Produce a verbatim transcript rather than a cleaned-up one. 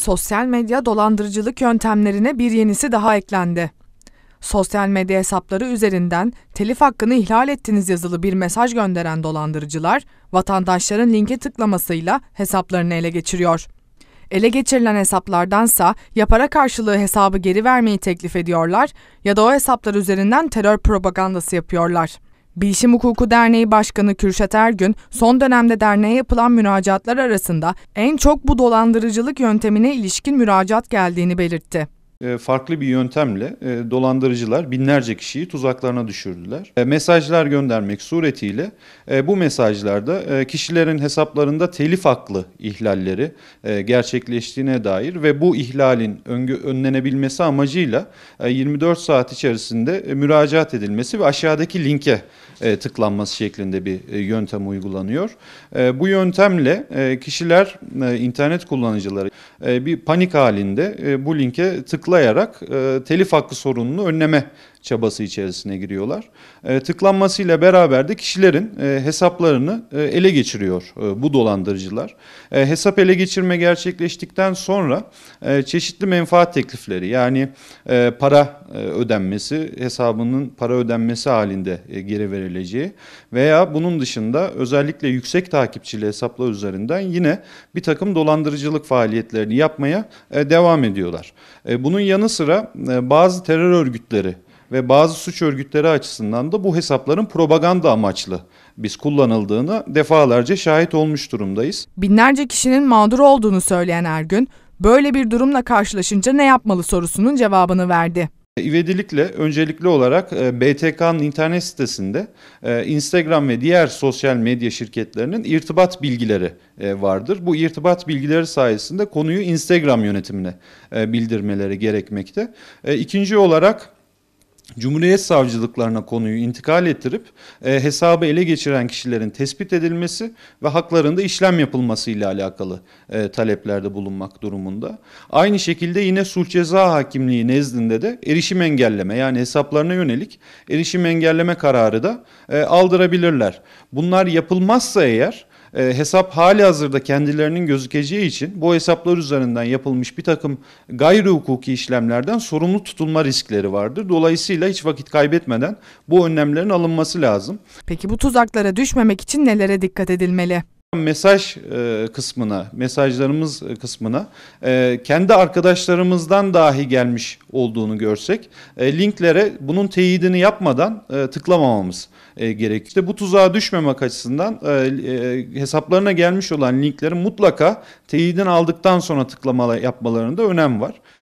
sosyal medya dolandırıcılık yöntemlerine bir yenisi daha eklendi. Sosyal medya hesapları üzerinden telif hakkını ihlal ettiniz yazılı bir mesaj gönderen dolandırıcılar, vatandaşların linke tıklamasıyla hesaplarını ele geçiriyor. Ele geçirilen hesaplardansa ya para karşılığı hesabı geri vermeyi teklif ediyorlar ya da o hesaplar üzerinden terör propagandası yapıyorlar. Bilişim Hukuku Derneği Başkanı Kürşat Ergün, son dönemde derneğe yapılan müracaatlar arasında en çok bu dolandırıcılık yöntemine ilişkin müracaat geldiğini belirtti. Farklı bir yöntemle dolandırıcılar binlerce kişiyi tuzaklarına düşürdüler. Mesajlar göndermek suretiyle bu mesajlarda kişilerin hesaplarında telif haklı ihlalleri gerçekleştiğine dair ve bu ihlalin önlenebilmesi amacıyla yirmi dört saat içerisinde müracaat edilmesi ve aşağıdaki linke tıklanması şeklinde bir yöntem uygulanıyor. Bu yöntemle kişiler, internet kullanıcıları bir panik halinde bu linke tıklanıyor. Tıklayarak e, telif hakkı sorununu önleme çabası içerisine giriyorlar. E, tıklanmasıyla beraber de kişilerin e, hesaplarını e, ele geçiriyor e, bu dolandırıcılar. E, hesap ele geçirme gerçekleştikten sonra e, çeşitli menfaat teklifleri, yani e, para e, ödenmesi, hesabının para ödenmesi halinde e, geri verileceği veya bunun dışında özellikle yüksek takipçili hesaplar üzerinden yine bir takım dolandırıcılık faaliyetlerini yapmaya e, devam ediyorlar. E, bunun yanı sıra e, bazı terör örgütleri ve bazı suç örgütleri açısından da bu hesapların propaganda amaçlı biz kullanıldığını defalarca şahit olmuş durumdayız. Binlerce kişinin mağdur olduğunu söyleyen Ergün, böyle bir durumla karşılaşınca ne yapmalı sorusunun cevabını verdi. İvedilikle öncelikli olarak B T K'nın internet sitesinde Instagram ve diğer sosyal medya şirketlerinin irtibat bilgileri vardır. Bu irtibat bilgileri sayesinde konuyu Instagram yönetimine bildirmeleri gerekmekte. İkinci olarak Cumhuriyet savcılıklarına konuyu intikal ettirip e, hesabı ele geçiren kişilerin tespit edilmesi ve haklarında işlem yapılması ile alakalı e, taleplerde bulunmak durumunda. Aynı şekilde yine Sulh Ceza Hakimliği nezdinde de erişim engelleme, yani hesaplarına yönelik erişim engelleme kararı da e, aldırabilirler. Bunlar yapılmazsa eğer, E, hesap hali hazırda kendilerinin gözükeceği için bu hesaplar üzerinden yapılmış bir takım gayri hukuki işlemlerden sorumlu tutulma riskleri vardır. Dolayısıyla hiç vakit kaybetmeden bu önlemlerin alınması lazım. Peki bu tuzaklara düşmemek için nelere dikkat edilmeli? Mesaj kısmına, mesajlarımız kısmına kendi arkadaşlarımızdan dahi gelmiş olduğunu görsek linklere bunun teyidini yapmadan tıklamamamız gerekiyor. İşte bu tuzağa düşmemek açısından hesaplarına gelmiş olan linklerin mutlaka teyidini aldıktan sonra tıklama yapmalarında önem var.